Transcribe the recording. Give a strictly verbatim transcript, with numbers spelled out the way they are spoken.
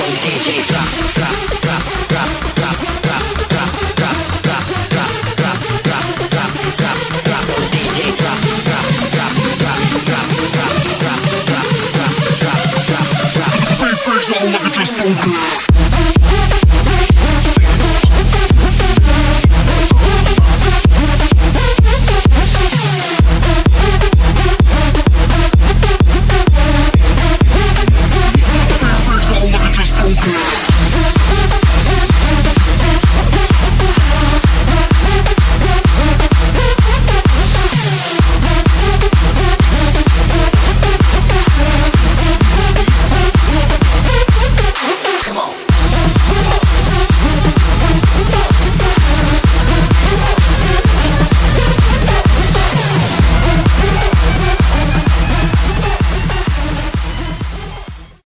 on D J drop, drop, drop, drop, drop, drop, drop, drop, drop, drop, drop, drop, drop, drop, drop on D J drop, drop, drop, drop, drop, drop, drop, drop, drop, drop, drop, drop, drop. Free freaks all look at your stone girl.